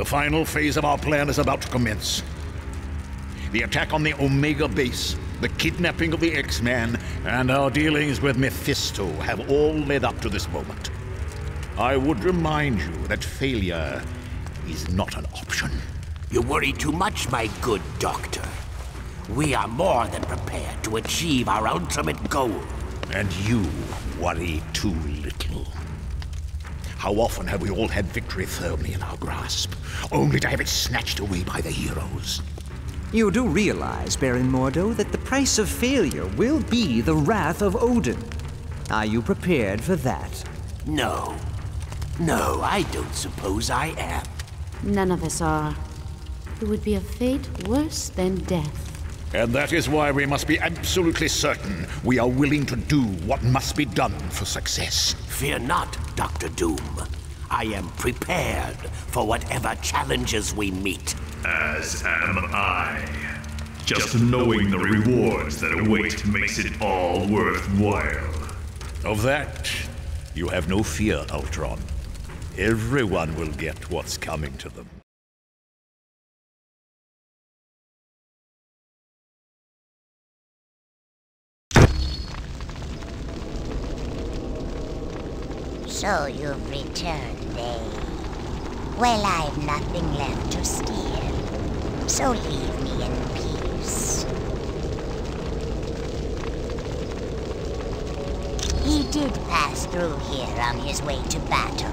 The final phase of our plan is about to commence. The attack on the Omega base, the kidnapping of the X-Men, and our dealings with Mephisto have all led up to this moment. I would remind you that failure is not an option. You worry too much, my good doctor. We are more than prepared to achieve our ultimate goal. And you worry too little. How often have we all had victory firmly in our grasp, only to have it snatched away by the heroes? You do realize, Baron Mordo, that the price of failure will be the wrath of Odin. Are you prepared for that? No. No, I don't suppose I am. None of us are. It would be a fate worse than death. And that is why we must be absolutely certain we are willing to do what must be done for success. Fear not, Dr. Doom. I am prepared for whatever challenges we meet. As am I. Just knowing the rewards that await makes it all worthwhile. Of that, you have no fear, Ultron. Everyone will get what's coming to them. So you've returned, eh? Well, I've nothing left to steal. So leave me in peace. He did pass through here on his way to battle.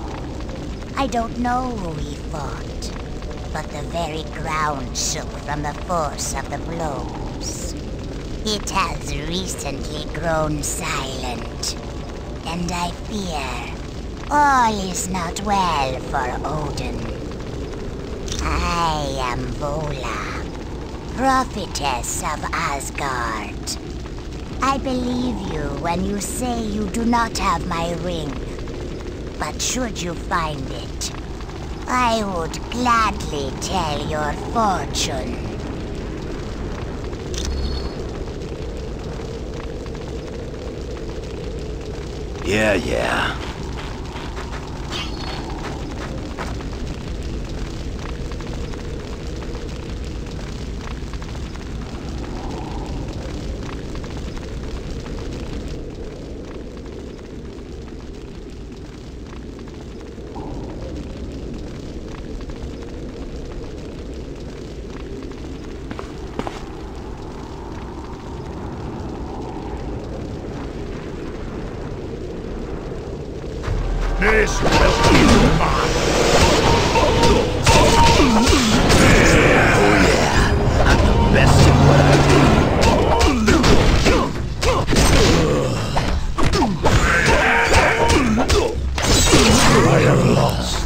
I don't know who he fought, but the very ground shook from the force of the blows. It has recently grown silent, and I fear all is not well for Odin. I am Volla, prophetess of Asgard. I believe you when you say you do not have my ring, but should you find it, I would gladly tell your fortune. Yeah. This will be mine! Oh yeah, I'm the best at what I do. I have lost.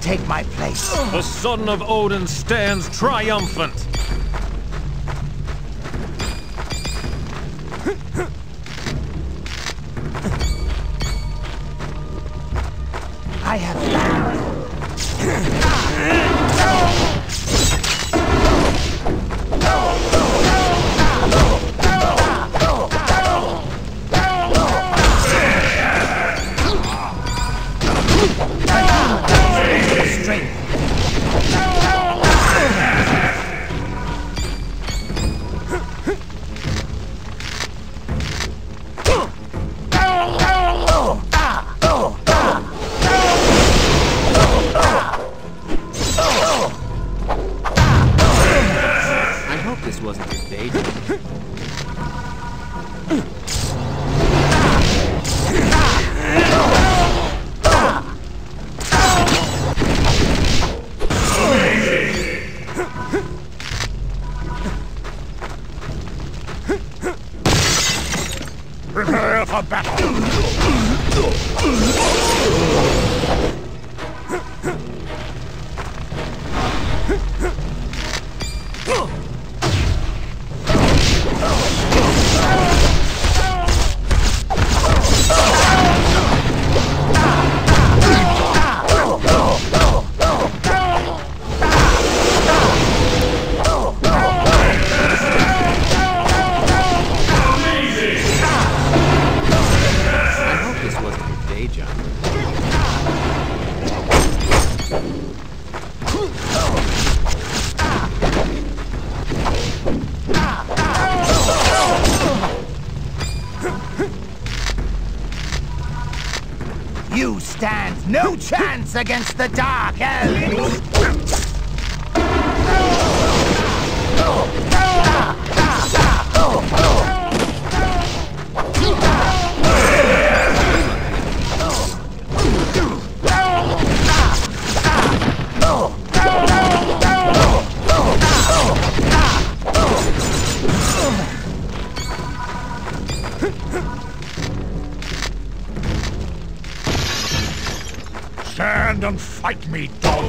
Take my place. The son of Odin stands triumphant. I have no chance against the dark elves! Don't fight me, dog!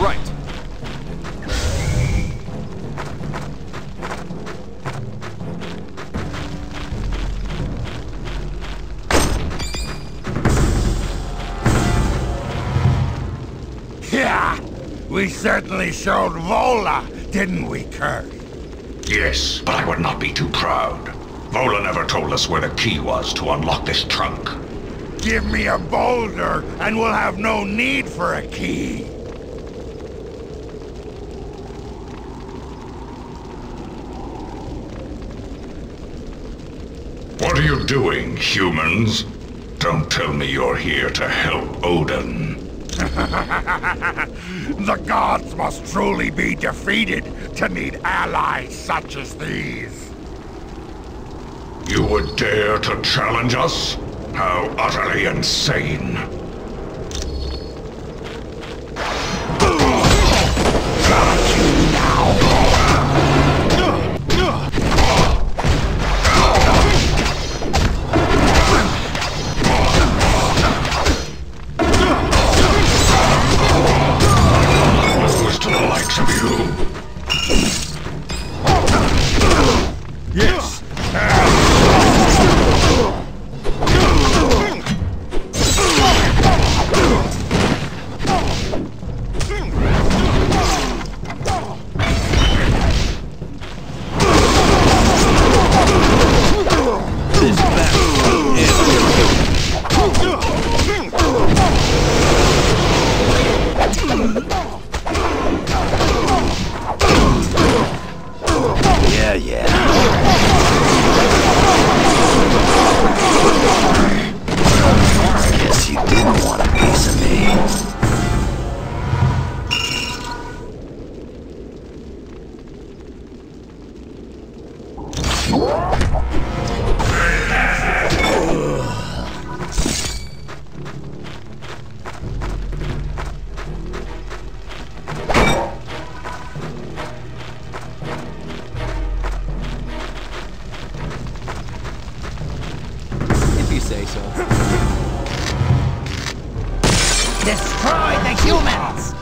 Right. Yeah! We certainly showed Volla, didn't we, Kurse? Yes, but I would not be too proud. Volla never told us where the key was to unlock this trunk. Give me a boulder, and we'll have no need for a key. What are you doing, humans? Don't tell me you're here to help Odin. The gods must truly be defeated to need allies such as these. You would dare to challenge us? How utterly insane. humans!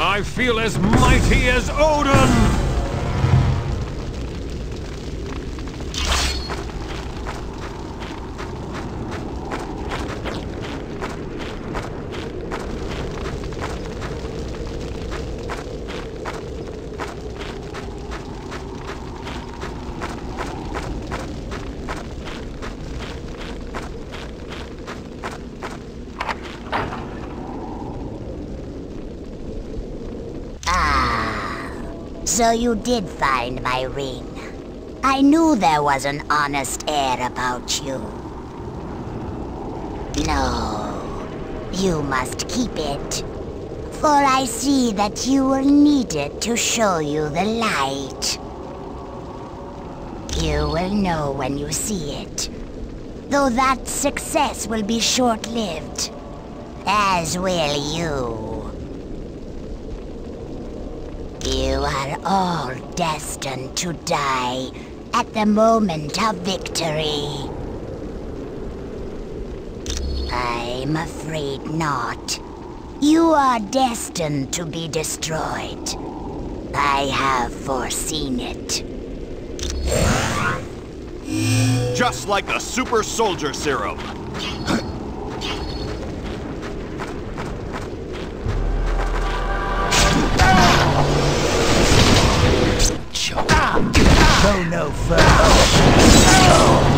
I feel as mighty as Odin! So you did find my ring. I knew there was an honest air about you. No, you must keep it, for I see that you will need it to show you the light. You will know when you see it, though that success will be short-lived, as will you. You are all destined to die at the moment of victory. I'm afraid not. You are destined to be destroyed. I have foreseen it. Just like the Super Soldier Serum. Go no further.